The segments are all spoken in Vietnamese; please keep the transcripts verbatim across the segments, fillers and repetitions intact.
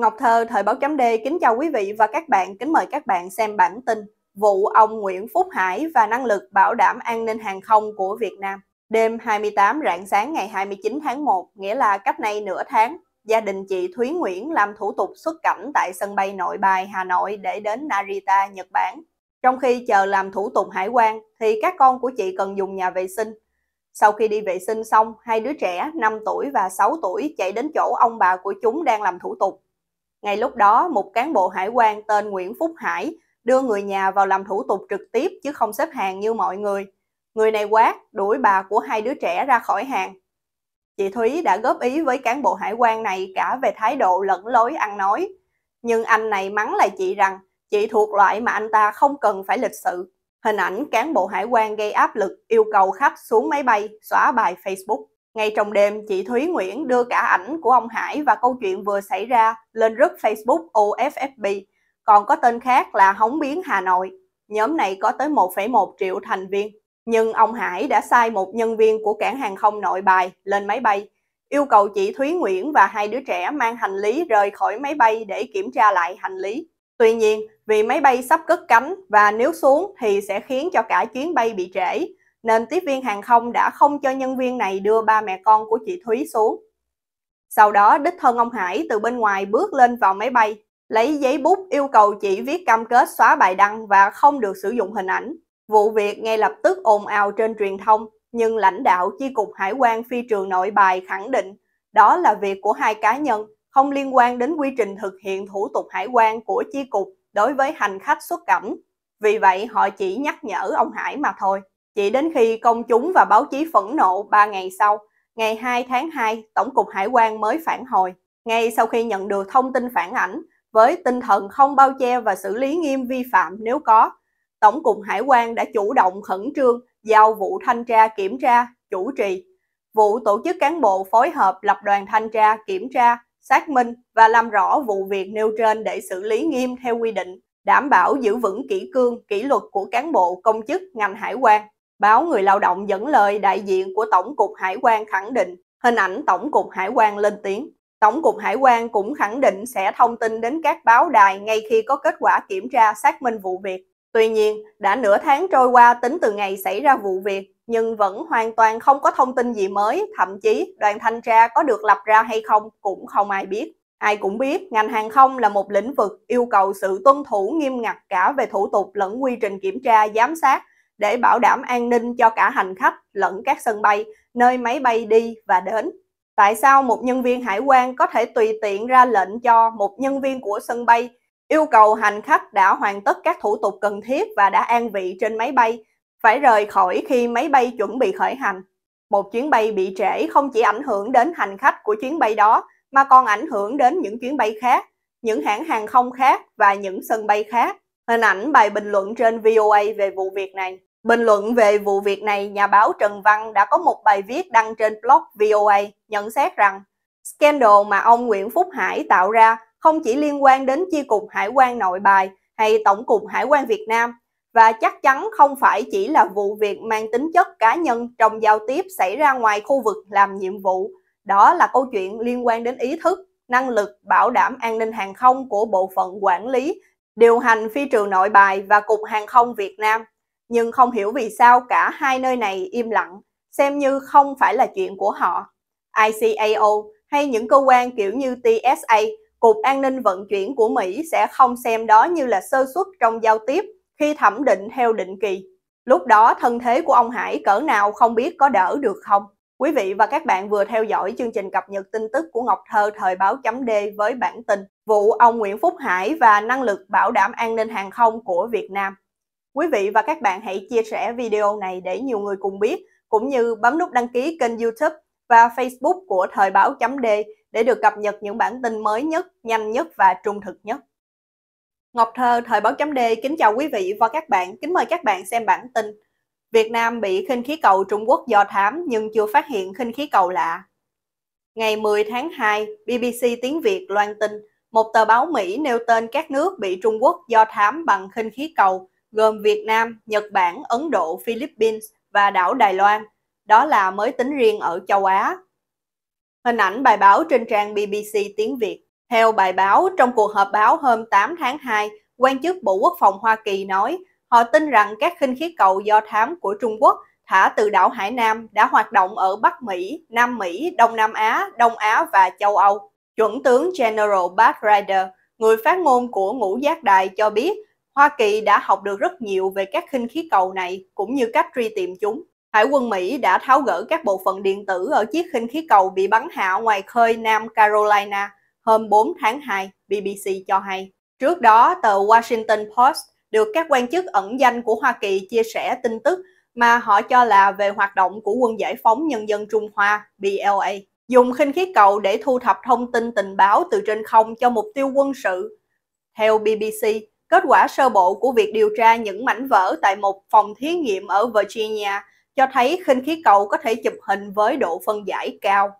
Ngọc Thơ, Thời báo.d kính chào quý vị và các bạn, kính mời các bạn xem bản tin vụ ông Nguyễn Phúc Hải và năng lực bảo đảm an ninh hàng không của Việt Nam. Đêm hai mươi tám rạng sáng ngày hai mươi chín tháng một, nghĩa là cách nay nửa tháng, gia đình chị Thúy Nguyễn làm thủ tục xuất cảnh tại sân bay Nội Bài, Hà Nội để đến Narita, Nhật Bản. Trong khi chờ làm thủ tục hải quan thì các con của chị cần dùng nhà vệ sinh. Sau khi đi vệ sinh xong, hai đứa trẻ năm tuổi và sáu tuổi chạy đến chỗ ông bà của chúng đang làm thủ tục. Ngay lúc đó, một cán bộ hải quan tên Nguyễn Phúc Hải đưa người nhà vào làm thủ tục trực tiếp chứ không xếp hàng như mọi người. Người này quát, đuổi bà của hai đứa trẻ ra khỏi hàng. Chị Thúy đã góp ý với cán bộ hải quan này cả về thái độ lẫn lối ăn nói. Nhưng anh này mắng lại chị rằng chị thuộc loại mà anh ta không cần phải lịch sự. Hình ảnh cán bộ hải quan gây áp lực yêu cầu khách xuống máy bay, xóa bài Facebook. Ngay trong đêm, chị Thúy Nguyễn đưa cả ảnh của ông Hải và câu chuyện vừa xảy ra lên group Facebook O F F B, còn có tên khác là Hóng Biến Hà Nội. Nhóm này có tới một phẩy một triệu thành viên. Nhưng ông Hải đã sai một nhân viên của cảng hàng không Nội Bài lên máy bay, yêu cầu chị Thúy Nguyễn và hai đứa trẻ mang hành lý rời khỏi máy bay để kiểm tra lại hành lý. Tuy nhiên, vì máy bay sắp cất cánh và nếu xuống thì sẽ khiến cho cả chuyến bay bị trễ, nên tiếp viên hàng không đã không cho nhân viên này đưa ba mẹ con của chị Thúy xuống. Sau đó, đích thân ông Hải từ bên ngoài bước lên vào máy bay, lấy giấy bút yêu cầu chị viết cam kết xóa bài đăng và không được sử dụng hình ảnh. Vụ việc ngay lập tức ồn ào trên truyền thông, nhưng lãnh đạo Chi cục Hải quan Phi trường Nội Bài khẳng định đó là việc của hai cá nhân, không liên quan đến quy trình thực hiện thủ tục hải quan của Chi cục đối với hành khách xuất cảnh. Vì vậy, họ chỉ nhắc nhở ông Hải mà thôi. Chỉ đến khi công chúng và báo chí phẫn nộ ba ngày sau, ngày hai tháng hai, Tổng cục Hải quan mới phản hồi. Ngay sau khi nhận được thông tin phản ảnh, với tinh thần không bao che và xử lý nghiêm vi phạm nếu có, Tổng cục Hải quan đã chủ động khẩn trương giao vụ thanh tra kiểm tra chủ trì. Vụ tổ chức cán bộ phối hợp lập đoàn thanh tra kiểm tra, xác minh và làm rõ vụ việc nêu trên để xử lý nghiêm theo quy định, đảm bảo giữ vững kỷ cương, kỷ luật của cán bộ công chức ngành hải quan. Báo Người Lao Động dẫn lời đại diện của Tổng cục Hải quan khẳng định, hình ảnh Tổng cục Hải quan lên tiếng. Tổng cục Hải quan cũng khẳng định sẽ thông tin đến các báo đài ngay khi có kết quả kiểm tra xác minh vụ việc. Tuy nhiên, đã nửa tháng trôi qua tính từ ngày xảy ra vụ việc, nhưng vẫn hoàn toàn không có thông tin gì mới, thậm chí đoàn thanh tra có được lập ra hay không cũng không ai biết. Ai cũng biết, ngành hàng không là một lĩnh vực yêu cầu sự tuân thủ nghiêm ngặt cả về thủ tục lẫn quy trình kiểm tra, giám sát để bảo đảm an ninh cho cả hành khách lẫn các sân bay, nơi máy bay đi và đến. Tại sao một nhân viên hải quan có thể tùy tiện ra lệnh cho một nhân viên của sân bay yêu cầu hành khách đã hoàn tất các thủ tục cần thiết và đã an vị trên máy bay phải rời khỏi khi máy bay chuẩn bị khởi hành? Một chuyến bay bị trễ không chỉ ảnh hưởng đến hành khách của chuyến bay đó, mà còn ảnh hưởng đến những chuyến bay khác, những hãng hàng không khác và những sân bay khác. Hình ảnh bài bình luận trên V O A về vụ việc này. Bình luận về vụ việc này, nhà báo Trần Văn đã có một bài viết đăng trên blog V O A nhận xét rằng scandal mà ông Nguyễn Phúc Hải tạo ra không chỉ liên quan đến Chi cục Hải quan Nội Bài hay Tổng cục Hải quan Việt Nam, và chắc chắn không phải chỉ là vụ việc mang tính chất cá nhân trong giao tiếp xảy ra ngoài khu vực làm nhiệm vụ. Đó là câu chuyện liên quan đến ý thức, năng lực bảo đảm an ninh hàng không của bộ phận quản lý, điều hành Phi trường Nội Bài và Cục Hàng không Việt Nam. Nhưng không hiểu vì sao cả hai nơi này im lặng, xem như không phải là chuyện của họ. I C A O hay những cơ quan kiểu như T S A, Cục An ninh Vận chuyển của Mỹ sẽ không xem đó như là sơ suất trong giao tiếp khi thẩm định theo định kỳ. Lúc đó thân thế của ông Hải cỡ nào không biết, có đỡ được không? Quý vị và các bạn vừa theo dõi chương trình cập nhật tin tức của Ngọc Thơ Thời báo.d với bản tin vụ ông Nguyễn Phúc Hải và năng lực bảo đảm an ninh hàng không của Việt Nam. Quý vị và các bạn hãy chia sẻ video này để nhiều người cùng biết, cũng như bấm nút đăng ký kênh YouTube và Facebook của Thời báo.d để được cập nhật những bản tin mới nhất, nhanh nhất và trung thực nhất. Ngọc Thơ Thời báo.d kính chào quý vị và các bạn, kính mời các bạn xem bản tin Việt Nam bị khinh khí cầu Trung Quốc dò thám nhưng chưa phát hiện khinh khí cầu lạ. Ngày mười tháng hai, B B C tiếng Việt loan tin một tờ báo Mỹ nêu tên các nước bị Trung Quốc dò thám bằng khinh khí cầu gồm Việt Nam, Nhật Bản, Ấn Độ, Philippines và đảo Đài Loan. Đó là mới tính riêng ở châu Á. Hình ảnh bài báo trên trang B B C tiếng Việt. Theo bài báo, trong cuộc họp báo hôm tám tháng hai, quan chức Bộ Quốc phòng Hoa Kỳ nói họ tin rằng các khinh khí cầu do thám của Trung Quốc thả từ đảo Hải Nam đã hoạt động ở Bắc Mỹ, Nam Mỹ, Đông Nam Á, Đông Á và châu Âu. Chuẩn tướng General Pat Ryder, người phát ngôn của Ngũ Giác Đài cho biết Hoa Kỳ đã học được rất nhiều về các khinh khí cầu này cũng như cách truy tìm chúng. Hải quân Mỹ đã tháo gỡ các bộ phận điện tử ở chiếc khinh khí cầu bị bắn hạ ngoài khơi Nam Carolina hôm bốn tháng hai, B B C cho hay. Trước đó, tờ Washington Post được các quan chức ẩn danh của Hoa Kỳ chia sẻ tin tức mà họ cho là về hoạt động của Quân Giải phóng Nhân dân Trung Hoa, P L A, dùng khinh khí cầu để thu thập thông tin tình báo từ trên không cho mục tiêu quân sự. Theo B B C, kết quả sơ bộ của việc điều tra những mảnh vỡ tại một phòng thí nghiệm ở Virginia cho thấy khinh khí cầu có thể chụp hình với độ phân giải cao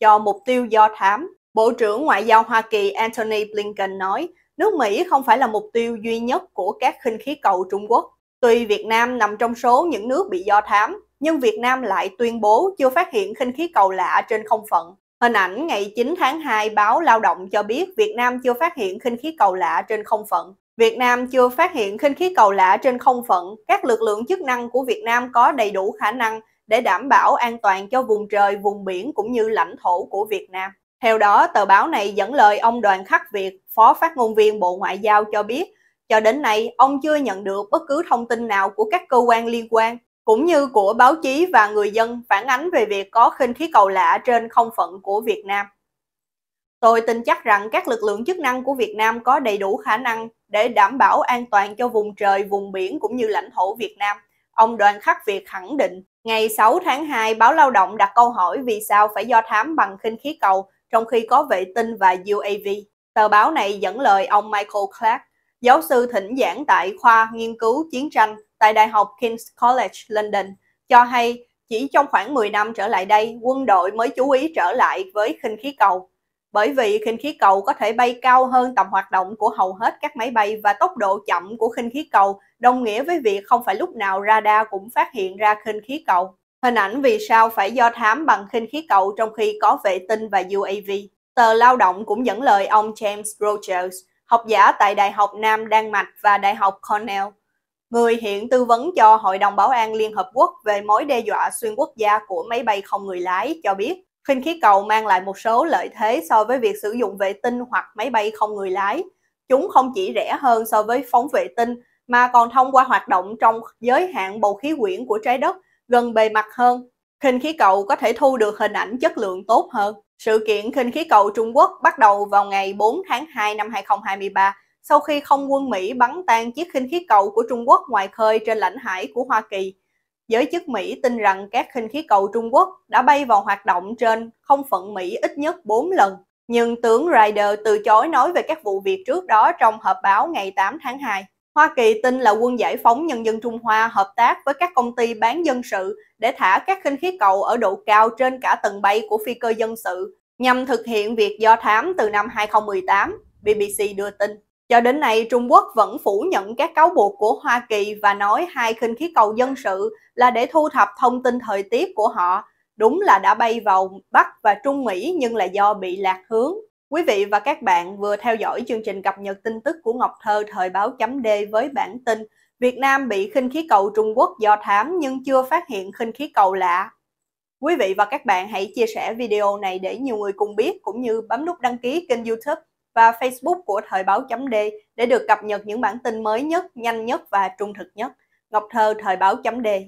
cho mục tiêu do thám. Bộ trưởng Ngoại giao Hoa Kỳ Antony Blinken nói nước Mỹ không phải là mục tiêu duy nhất của các khinh khí cầu Trung Quốc. Tuy Việt Nam nằm trong số những nước bị do thám, nhưng Việt Nam lại tuyên bố chưa phát hiện khinh khí cầu lạ trên không phận. Hình ảnh ngày chín tháng hai, báo Lao động cho biết Việt Nam chưa phát hiện khinh khí cầu lạ trên không phận. Việt Nam chưa phát hiện khinh khí cầu lạ trên không phận. Các lực lượng chức năng của Việt Nam có đầy đủ khả năng để đảm bảo an toàn cho vùng trời, vùng biển cũng như lãnh thổ của Việt Nam. Theo đó, tờ báo này dẫn lời ông Đoàn Khắc Việt, phó phát ngôn viên Bộ Ngoại giao cho biết, cho đến nay, ông chưa nhận được bất cứ thông tin nào của các cơ quan liên quan, cũng như của báo chí và người dân phản ánh về việc có khinh khí cầu lạ trên không phận của Việt Nam. Tôi tin chắc rằng các lực lượng chức năng của Việt Nam có đầy đủ khả năng để đảm bảo an toàn cho vùng trời, vùng biển cũng như lãnh thổ Việt Nam, ông Đoàn Khắc Việt khẳng định. Ngày sáu tháng hai, báo Lao động đặt câu hỏi vì sao phải do thám bằng khinh khí cầu trong khi có vệ tinh và U A V. Tờ báo này dẫn lời ông Michael Clark, giáo sư thỉnh giảng tại khoa nghiên cứu chiến tranh tại Đại học King's College London, cho hay chỉ trong khoảng mười năm trở lại đây, quân đội mới chú ý trở lại với khinh khí cầu. Bởi vì khinh khí cầu có thể bay cao hơn tầm hoạt động của hầu hết các máy bay và tốc độ chậm của khinh khí cầu đồng nghĩa với việc không phải lúc nào radar cũng phát hiện ra khinh khí cầu. Hình ảnh vì sao phải do thám bằng khinh khí cầu trong khi có vệ tinh và U A V. Tờ Lao động cũng dẫn lời ông James Rogers, học giả tại Đại học Nam Đan Mạch và Đại học Cornell, người hiện tư vấn cho Hội đồng Bảo an Liên Hợp Quốc về mối đe dọa xuyên quốc gia của máy bay không người lái, cho biết khinh khí cầu mang lại một số lợi thế so với việc sử dụng vệ tinh hoặc máy bay không người lái. Chúng không chỉ rẻ hơn so với phóng vệ tinh, mà còn thông qua hoạt động trong giới hạn bầu khí quyển của trái đất, gần bề mặt hơn. Khinh khí cầu có thể thu được hình ảnh chất lượng tốt hơn. Sự kiện khinh khí cầu Trung Quốc bắt đầu vào ngày bốn tháng hai năm hai nghìn không trăm hai mươi ba sau khi không quân Mỹ bắn tan chiếc khinh khí cầu của Trung Quốc ngoài khơi trên lãnh hải của Hoa Kỳ. Giới chức Mỹ tin rằng các khinh khí cầu Trung Quốc đã bay vào hoạt động trên không phận Mỹ ít nhất bốn lần. Nhưng tướng Ryder từ chối nói về các vụ việc trước đó trong họp báo ngày tám tháng hai. Hoa Kỳ tin là Quân Giải phóng Nhân dân Trung Hoa hợp tác với các công ty bán dân sự để thả các khinh khí cầu ở độ cao trên cả tầng bay của phi cơ dân sự nhằm thực hiện việc do thám từ năm hai nghìn không trăm mười tám, B B C đưa tin. Cho đến nay, Trung Quốc vẫn phủ nhận các cáo buộc của Hoa Kỳ và nói hai khinh khí cầu dân sự là để thu thập thông tin thời tiết của họ. Đúng là đã bay vào Bắc và Trung Mỹ nhưng là do bị lạc hướng. Quý vị và các bạn vừa theo dõi chương trình cập nhật tin tức của Ngọc Thơ thời báo chấm d với bản tin Việt Nam bị khinh khí cầu Trung Quốc do thám nhưng chưa phát hiện khinh khí cầu lạ. Quý vị và các bạn hãy chia sẻ video này để nhiều người cùng biết cũng như bấm nút đăng ký kênh YouTube và Facebook của thời báo chấm d để được cập nhật những bản tin mới nhất, nhanh nhất và trung thực nhất. Ngọc Thơ thời báo chấm d.